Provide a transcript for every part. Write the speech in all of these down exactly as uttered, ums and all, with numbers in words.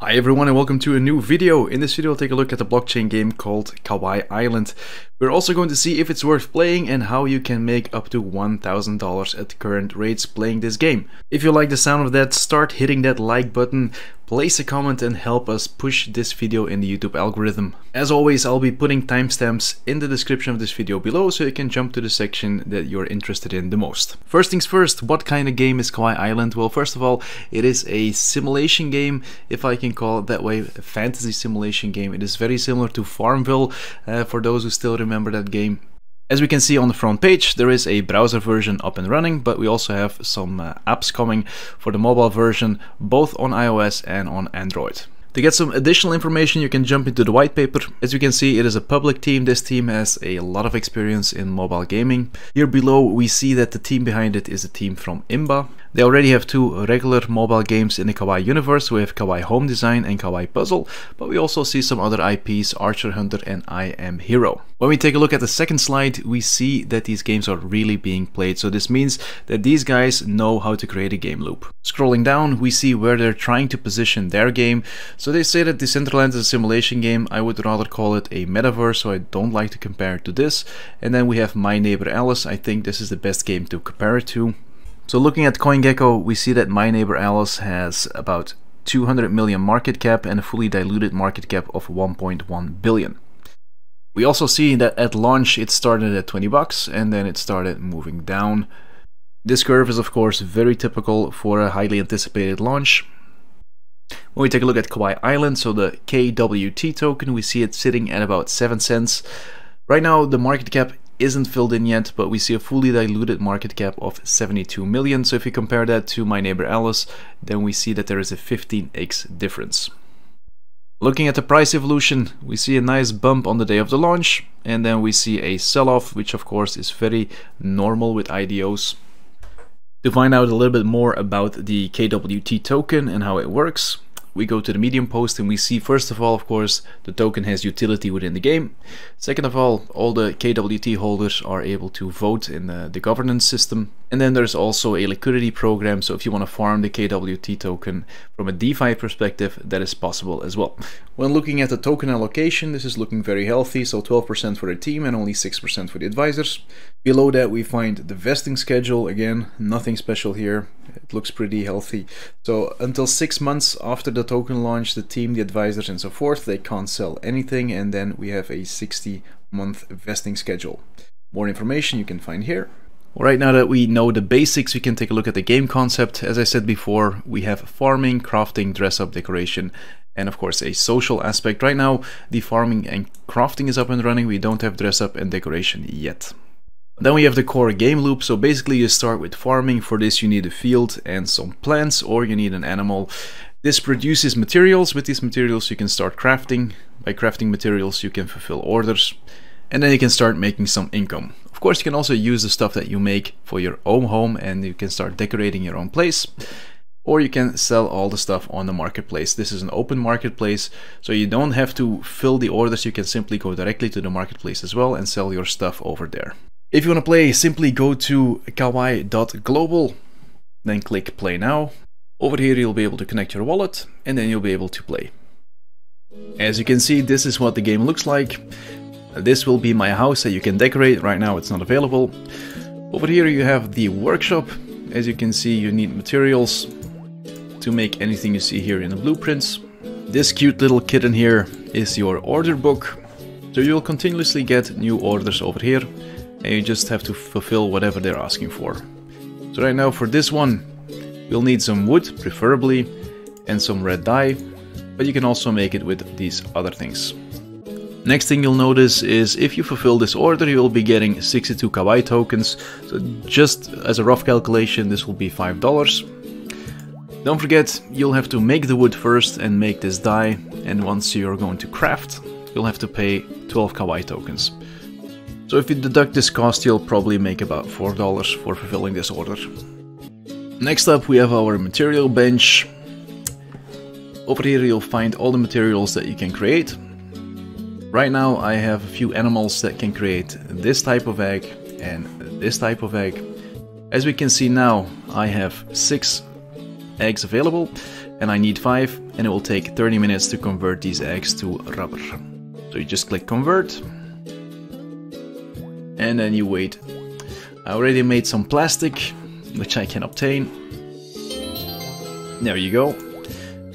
Hi everyone and welcome to a new video. In this video I'll take a look at the blockchain game called Kawaii Island. We're also going to see if it's worth playing and how you can make up to one thousand dollars at current rates playing this game. If you like the sound of that, start hitting that like button, place a comment and help us push this video in the YouTube algorithm. As always, I'll be putting timestamps in the description of this video below so you can jump to the section that you're interested in the most. First things first, what kind of game is Kawaii Island? Well, first of all, it is a simulation game, if I can call it that way, a fantasy simulation game. It is very similar to Farmville, uh, for those who still remember that game. As we can see on the front page, there is a browser version up and running, but we also have some uh, apps coming for the mobile version, both on iOS and on Android. To get some additional information, you can jump into the white paper. As you can see, it is a public team. This team has a lot of experience in mobile gaming. Here below, we see that the team behind it is a team from I M B A. They already have two regular mobile games in the Kawaii universe. We have Kawaii Home Design and Kawaii Puzzle, but we also see some other I Ps, Archer Hunter and I Am Hero. When we take a look at the second slide, we see that these games are really being played. So this means that these guys know how to create a game loop. Scrolling down, we see where they're trying to position their game. So So they say that Decentraland is a simulation game. I would rather call it a metaverse, so I don't like to compare it to this. And then we have My Neighbor Alice. I think this is the best game to compare it to. So looking at CoinGecko, we see that My Neighbor Alice has about two hundred million market cap and a fully diluted market cap of one point one billion. We also see that at launch it started at twenty bucks and then it started moving down. This curve is of course very typical for a highly anticipated launch. When we take a look at Kawaii Island, so the K W T token, we see it sitting at about seven cents. Right now the market cap isn't filled in yet, but we see a fully diluted market cap of seventy-two million. So if you compare that to My Neighbor Alice, then we see that there is a fifteen X difference. Looking at the price evolution, we see a nice bump on the day of the launch, and then we see a sell-off, which of course is very normal with I D Os. To find out a little bit more about the K W T token and how it works, we go to the Medium post and we see, first of all, of course, the token has utility within the game. Second of all, all the K W T holders are able to vote in the, the governance system. And then there's also a liquidity program, so if you want to farm the K W T token from a DeFi perspective, that is possible as well. When looking at the token allocation, this is looking very healthy, so twelve percent for the team and only six percent for the advisors. Below that we find the vesting schedule, again, nothing special here, it looks pretty healthy. So until six months after the token launch, the team, the advisors and so forth, they can't sell anything, and then we have a sixty month vesting schedule. More information you can find here. Right now that we know the basics, we can take a look at the game concept. As I said before, we have farming, crafting, dress-up, decoration, and of course a social aspect. Right now, the farming and crafting is up and running. We don't have dress-up and decoration yet. Then we have the core game loop. So basically you start with farming. For this you need a field and some plants, or you need an animal. This produces materials. With these materials you can start crafting. By crafting materials you can fulfill orders. And then you can start making some income. Of course, you can also use the stuff that you make for your own home, and you can start decorating your own place, or you can sell all the stuff on the marketplace. This is an open marketplace, so you don't have to fill the orders. You can simply go directly to the marketplace as well and sell your stuff over there. If you want to play, simply go to kawaii dot global, then click play now. Over here, you'll be able to connect your wallet, and then you'll be able to play. As you can see, this is what the game looks like. This will be my house that you can decorate. Right now it's not available. Over here you have the workshop. As you can see, you need materials to make anything you see here in the blueprints. This cute little kitten here is your order book. So you'll continuously get new orders over here, and you just have to fulfill whatever they're asking for. So right now for this one, you'll need some wood, preferably, and some red dye, but you can also make it with these other things. Next thing you'll notice is if you fulfill this order, you'll be getting sixty-two Kawaii tokens. So just as a rough calculation, this will be five dollars. Don't forget, you'll have to make the wood first and make this die. And once you're going to craft, you'll have to pay twelve Kawaii tokens. So if you deduct this cost, you'll probably make about four dollars for fulfilling this order. Next up, we have our material bench. Over here, you'll find all the materials that you can create. Right now I have a few animals that can create this type of egg and this type of egg. As we can see now, I have six eggs available, and I need five, and it will take thirty minutes to convert these eggs to rubber. So you just click convert, and then you wait. I already made some plastic, which I can obtain. There you go.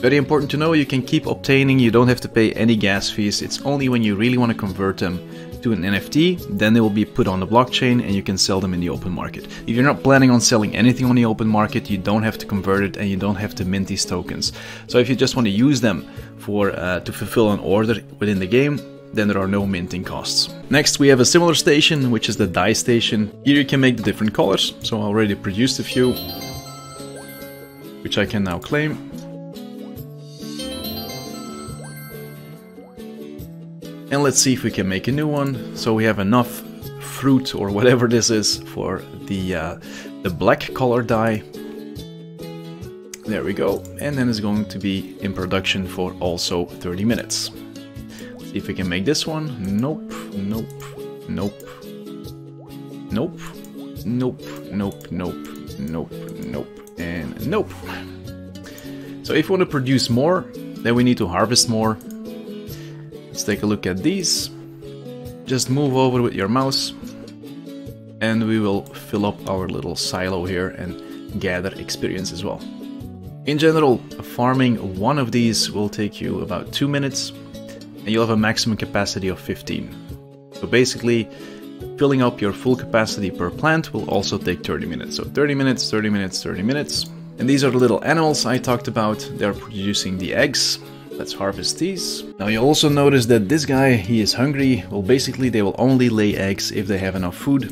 Very important to know, you can keep obtaining, you don't have to pay any gas fees. It's only when you really want to convert them to an N F T, then they will be put on the blockchain and you can sell them in the open market. If you're not planning on selling anything on the open market, you don't have to convert it and you don't have to mint these tokens. So if you just want to use them for uh, to fulfill an order within the game, then there are no minting costs. Next we have a similar station, which is the dye station. Here you can make the different colors, so I already produced a few, which I can now claim. And let's see if we can make a new one. So we have enough fruit or whatever this is for the, uh, the black color dye. There we go. And then it's going to be in production for also thirty minutes. Let's see if we can make this one. Nope, nope, nope, nope, nope, nope, nope, nope, nope, and nope. So if you want to produce more, then we need to harvest more. Let's take a look at these. Just move over with your mouse and we will fill up our little silo here and gather experience as well. In general, farming one of these will take you about two minutes and you'll have a maximum capacity of fifteen. So basically, filling up your full capacity per plant will also take thirty minutes. So thirty minutes, thirty minutes, thirty minutes. And these are the little animals I talked about. They're producing the eggs. Let's harvest these. Now you'll also notice that this guy, he is hungry. Well, basically they will only lay eggs if they have enough food.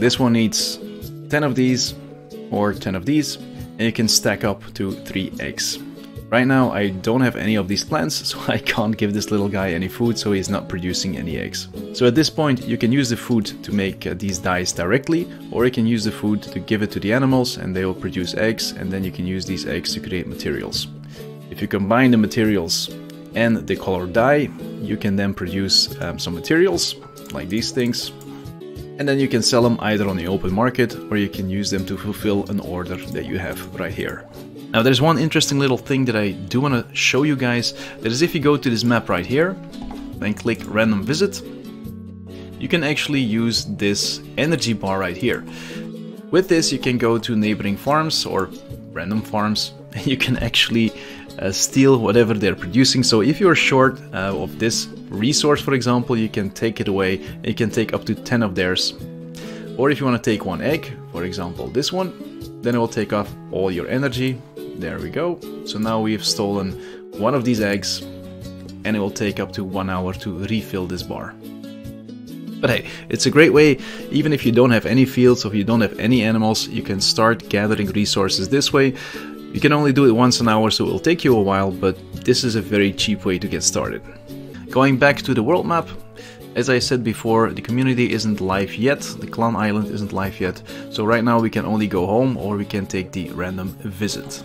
This one needs ten of these or ten of these, and you can stack up to three eggs. Right now I don't have any of these plants, so I can't give this little guy any food, so he's not producing any eggs. So at this point you can use the food to make uh, these dyes directly, or you can use the food to give it to the animals and they will produce eggs, and then you can use these eggs to create materials. If you combine the materials and the color dye, you can then produce um, some materials, like these things. And then you can sell them either on the open market, or you can use them to fulfill an order that you have right here. Now there's one interesting little thing that I do want to show you guys. That is, if you go to this map right here, then click random visit, you can actually use this energy bar right here. With this you can go to neighboring farms or random farms, and you can actually Uh, steal whatever they're producing. So if you're short uh, of this resource, for example, you can take it away. You can take up to ten of theirs. Or if you want to take one egg, for example this one, then it will take off all your energy. There we go. So now we've stolen one of these eggs, and it will take up to one hour to refill this bar. But hey, it's a great way, even if you don't have any fields, or if you don't have any animals, you can start gathering resources this way. You can only do it once an hour, so it will take you a while, but this is a very cheap way to get started. Going back to the world map, as I said before, the community isn't live yet, the clan island isn't live yet, so right now we can only go home or we can take the random visit.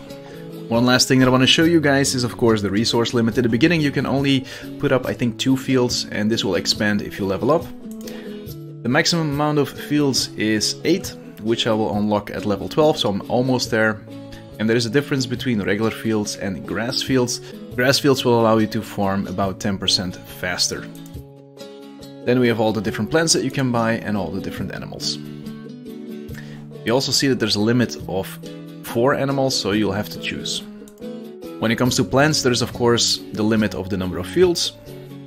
One last thing that I want to show you guys is of course the resource limit. At the beginning you can only put up I think two fields, and this will expand if you level up. The maximum amount of fields is eight, which I will unlock at level twelve, so I'm almost there. And there is a difference between regular fields and grass fields. Grass fields will allow you to farm about ten percent faster. Then we have all the different plants that you can buy and all the different animals. You also see that there's a limit of four animals, so you'll have to choose. When it comes to plants, there's of course the limit of the number of fields,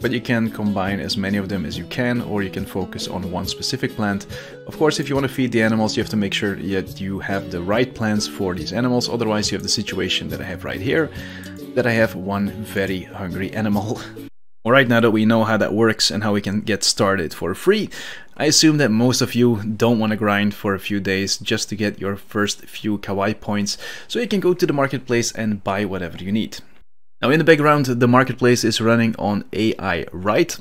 but you can combine as many of them as you can, or you can focus on one specific plant. Of course, if you want to feed the animals, you have to make sure that you have the right plants for these animals. Otherwise, you have the situation that I have right here, that I have one very hungry animal. Alright, now that we know how that works and how we can get started for free, I assume that most of you don't want to grind for a few days just to get your first few kawaii points, so you can go to the marketplace and buy whatever you need. Now in the background, the marketplace is running on AIRight,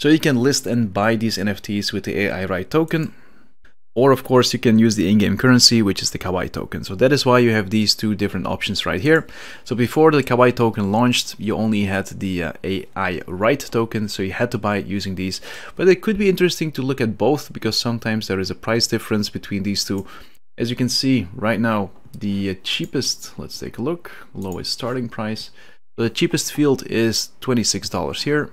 so you can list and buy these N F Ts with the AIRight token, or of course you can use the in-game currency, which is the Kawaii token. So that is why you have these two different options right here. So before the Kawaii token launched, you only had the uh, AIRight token, so you had to buy it using these. But it could be interesting to look at both, because sometimes there is a price difference between these two. As you can see right now, the cheapest, let's take a look, lowest starting price. The cheapest field is twenty-six dollars here,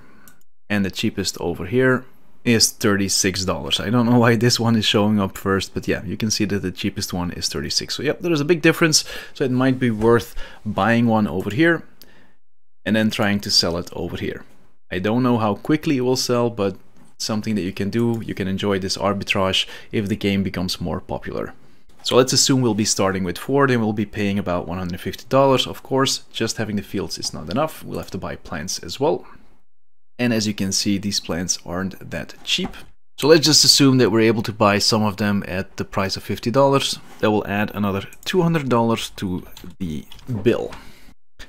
and the cheapest over here is thirty-six dollars. I don't know why this one is showing up first, but yeah, you can see that the cheapest one is thirty-six. So yep, there is a big difference. So it might be worth buying one over here and then trying to sell it over here. I don't know how quickly it will sell, but something that you can do. You can enjoy this arbitrage if the game becomes more popular. So let's assume we'll be starting with four, then we'll be paying about one hundred fifty dollars. Of course, just having the fields is not enough. We'll have to buy plants as well. And as you can see, these plants aren't that cheap. So let's just assume that we're able to buy some of them at the price of fifty dollars. That will add another two hundred dollars to the bill.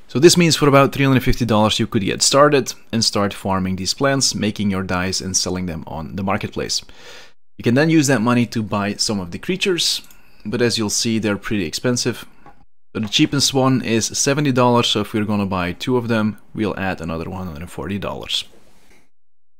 So this means for about three hundred fifty dollars you could get started and start farming these plants, making your dice and selling them on the marketplace. You can then use that money to buy some of the creatures, but as you'll see, they're pretty expensive. So the cheapest one is seventy dollars, so if we're gonna buy two of them, we'll add another one hundred forty dollars.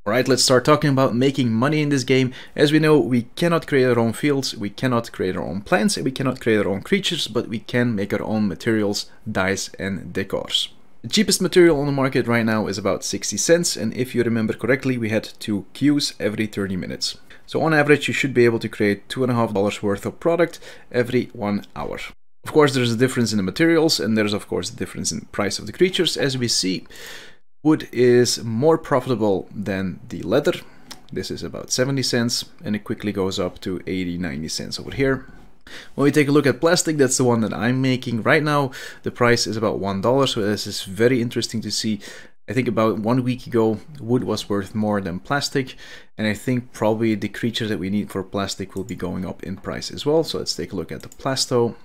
Alright, let's start talking about making money in this game. As we know, we cannot create our own fields, we cannot create our own plants, and we cannot create our own creatures, but we can make our own materials, dice, and decors. The cheapest material on the market right now is about sixty cents, and if you remember correctly, we had two queues every thirty minutes. So on average, you should be able to create two and a half dollars worth of product every one hour. Of course, there's a difference in the materials, and there's of course a difference in the price of the creatures, as we see. Wood is more profitable than the leather. This is about seventy cents, and it quickly goes up to eighty, ninety cents over here. When we take a look at plastic, that's the one that I'm making right now. The price is about one dollar, so this is very interesting to see. I think about one week ago, wood was worth more than plastic, and I think probably the creature that we need for plastic will be going up in price as well. So let's take a look at the plasto.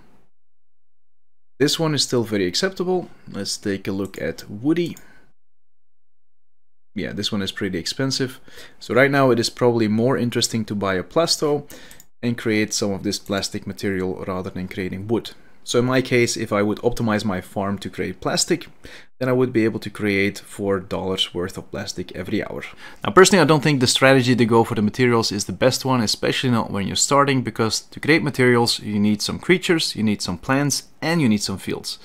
This one is still very acceptable. Let's take a look at woody. Yeah, this one is pretty expensive. So right now it is probably more interesting to buy a plasto and create some of this plastic material rather than creating wood. So in my case, if I would optimize my farm to create plastic, then I would be able to create four dollars worth of plastic every hour. Now personally, I don't think the strategy to go for the materials is the best one, especially not when you're starting, because to create materials, you need some creatures, you need some plants, and you need some fields.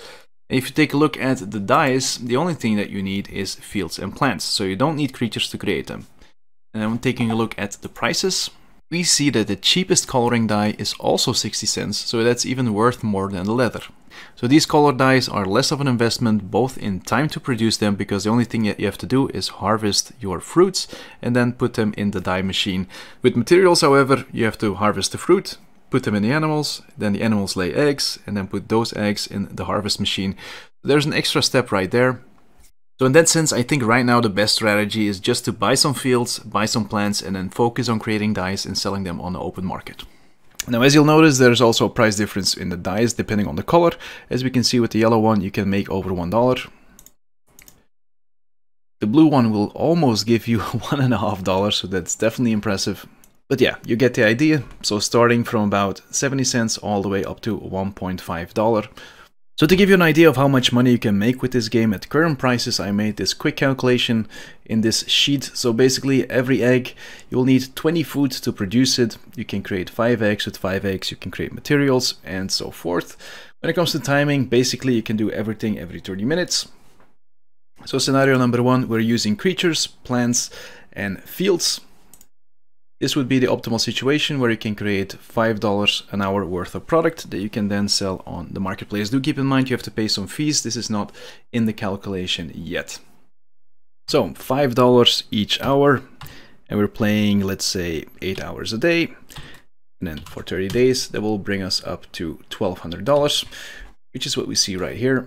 If you take a look at the dice, the only thing that you need is fields and plants, so you don't need creatures to create them. And then taking a look at the prices, we see that the cheapest coloring die is also sixty cents, so that's even worth more than the leather. So these color dies are less of an investment, both in time to produce them, because the only thing that you have to do is harvest your fruits and then put them in the dye machine. With materials, however, you have to harvest the fruit, put them in the animals, then the animals lay eggs, and then put those eggs in the harvest machine. There's an extra step right there. So in that sense, I think right now the best strategy is just to buy some fields, buy some plants, and then focus on creating dice and selling them on the open market. Now, as you'll notice, there's also a price difference in the dice depending on the color. As we can see with the yellow one, you can make over one dollar. The blue one will almost give you one and a half dollars, so that's definitely impressive. But yeah, you get the idea. So starting from about seventy cents all the way up to one dollar and fifty cents. So to give you an idea of how much money you can make with this game at current prices, I made this quick calculation in this sheet. So basically every egg, you'll need twenty food to produce it. You can create five eggs, with five eggs you can create materials and so forth. When it comes to timing, basically you can do everything every thirty minutes. So scenario number one, we're using creatures, plants and fields. This would be the optimal situation where you can create five dollars an hour worth of product that you can then sell on the marketplace. Do keep in mind you have to pay some fees. This is not in the calculation yet. So five dollars each hour, and we're playing, let's say, eight hours a day. And then for thirty days, that will bring us up to twelve hundred dollars, which is what we see right here.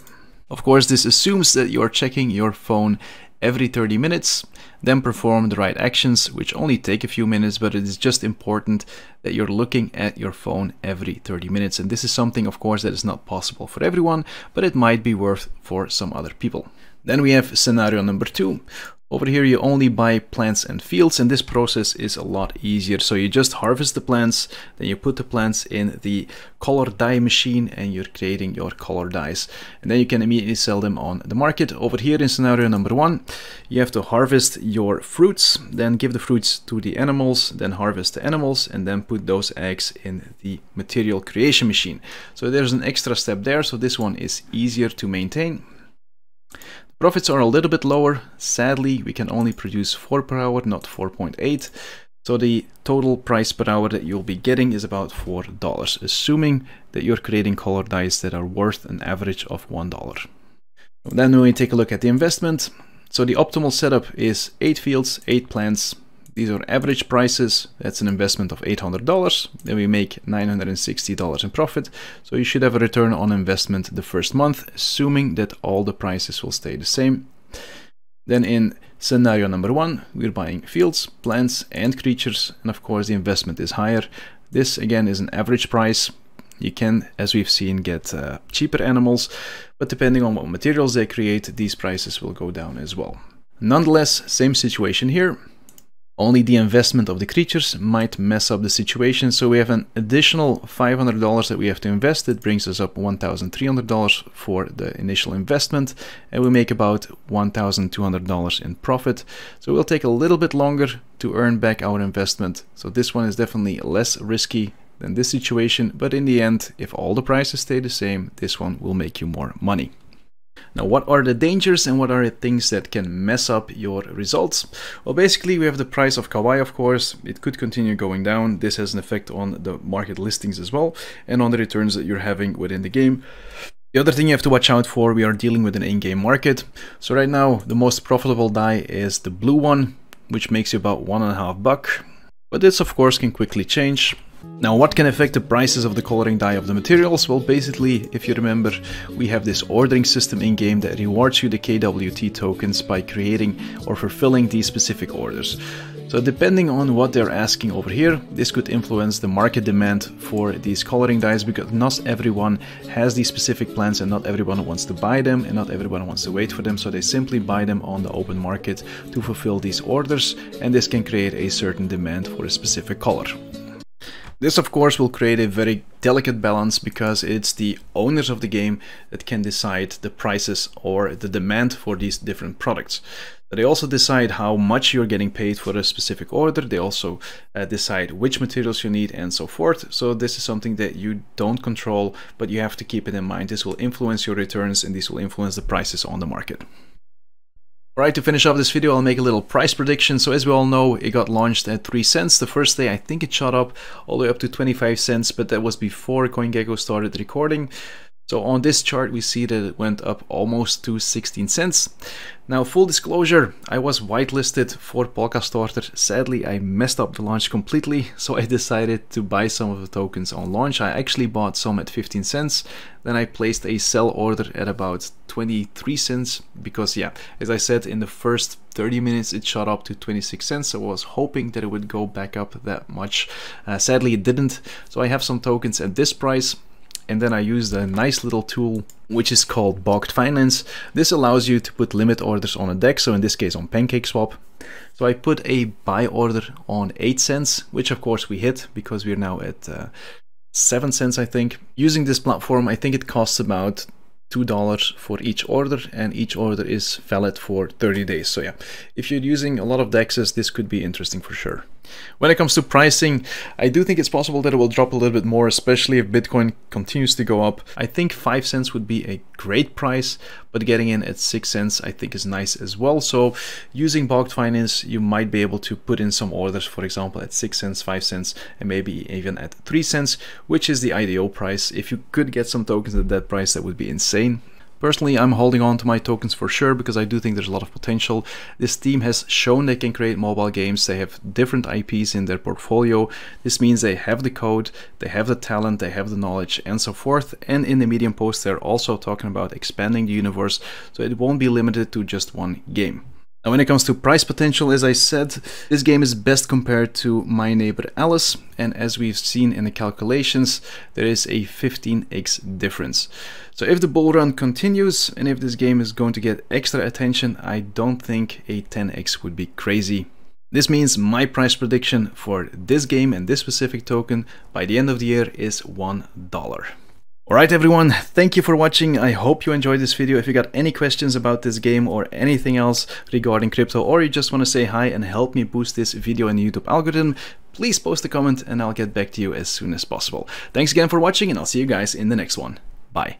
Of course, this assumes that you are checking your phone every thirty minutes, then perform the right actions, which only take a few minutes, but it is just important that you're looking at your phone every thirty minutes. And this is something, of course, that is not possible for everyone, but it might be worth for some other people. Then we have scenario number two, Over here, you only buy plants and fields, and this process is a lot easier. So you just harvest the plants, then you put the plants in the color dye machine, and you're creating your color dyes. And then you can immediately sell them on the market. Over here in scenario number one, you have to harvest your fruits, then give the fruits to the animals, then harvest the animals, and then put those eggs in the material creation machine. So there's an extra step there, so this one is easier to maintain. Profits are a little bit lower. Sadly, we can only produce four per hour, not four point eight. So the total price per hour that you'll be getting is about four dollars, assuming that you're creating color dyes that are worth an average of one dollar. Then when we take a look at the investment, so the optimal setup is eight fields, eight plants. These are average prices. That's an investment of eight hundred dollars. Then we make nine hundred sixty dollars in profit. So you should have a return on investment the first month, assuming that all the prices will stay the same. Then in scenario number one, we're buying fields, plants, and creatures. And of course, the investment is higher. This again is an average price. You can, as we've seen, get uh, cheaper animals, but depending on what materials they create, these prices will go down as well. Nonetheless, same situation here. Only the investment of the creatures might mess up the situation, so we have an additional five hundred dollars that we have to invest. That brings us up one thousand three hundred dollars for the initial investment, and we make about one thousand two hundred dollars in profit. So we'll take a little bit longer to earn back our investment. So this one is definitely less risky than this situation, but in the end, if all the prices stay the same, this one will make you more money. Now, what are the dangers and what are the things that can mess up your results? Well, basically, we have the price of Kawaii, of course. It could continue going down. This has an effect on the market listings as well and on the returns that you're having within the game. The other thing you have to watch out for, we are dealing with an in-game market. So right now, the most profitable die is the blue one, which makes you about one and a half buck. But this, of course, can quickly change. Now, what can affect the prices of the coloring dye of the materials? Well, basically, if you remember, we have this ordering system in-game that rewards you the K W T tokens by creating or fulfilling these specific orders. So depending on what they're asking over here, this could influence the market demand for these coloring dyes, because not everyone has these specific plants and not everyone wants to buy them and not everyone wants to wait for them. So they simply buy them on the open market to fulfill these orders, and this can create a certain demand for a specific color. This, of course, will create a very delicate balance, because it's the owners of the game that can decide the prices or the demand for these different products. They also decide how much you're getting paid for a specific order. They also uh, decide which materials you need and so forth. So this is something that you don't control, but you have to keep it in mind. This will influence your returns, and this will influence the prices on the market. Alright, to finish off this video, I'll make a little price prediction. So as we all know, it got launched at three cents. The first day, I think it shot up all the way up to twenty-five cents, but that was before CoinGecko started recording. So on this chart, we see that it went up almost to sixteen cents. Now, full disclosure, I was whitelisted for Polkastarter. Sadly, I messed up the launch completely, so I decided to buy some of the tokens on launch. I actually bought some at fifteen cents. Then I placed a sell order at about twenty-three cents, because yeah, as I said, in the first thirty minutes it shot up to twenty-six cents. So I was hoping that it would go back up that much. Uh, sadly, it didn't. So I have some tokens at this price. And then I used a nice little tool which is called Bogged Finance. This allows you to put limit orders on a D E X, so in this case on PancakeSwap. So I put a buy order on eight cents, which of course we hit, because we're now at uh, seven cents, I think. Using this platform, I think it costs about two dollars for each order, and each order is valid for thirty days. So yeah, if you're using a lot of D E Xs, this could be interesting for sure. When it comes to pricing, I do think it's possible that it will drop a little bit more, especially if Bitcoin continues to go up. I think five cents would be a great price, but getting in at six cents I think is nice as well. So using Bogged Finance, you might be able to put in some orders, for example, at six cents, five cents, and maybe even at three cents, which is the ideal price. If you could get some tokens at that price, that would be insane. Personally, I'm holding on to my tokens for sure, because I do think there's a lot of potential. This team has shown they can create mobile games. They have different I Ps in their portfolio. This means they have the code, they have the talent, they have the knowledge, and so forth. And in the Medium post, they're also talking about expanding the universe, so it won't be limited to just one game. Now, when it comes to price potential, as I said, this game is best compared to My Neighbor Alice, and as we've seen in the calculations, there is a fifteen x difference. So if the bull run continues, and if this game is going to get extra attention, I don't think a ten x would be crazy. This means my price prediction for this game and this specific token by the end of the year is one dollar. Alright everyone, thank you for watching. I hope you enjoyed this video. If you got any questions about this game or anything else regarding crypto, or you just want to say hi and help me boost this video in the YouTube algorithm, please post a comment and I'll get back to you as soon as possible. Thanks again for watching, and I'll see you guys in the next one. Bye.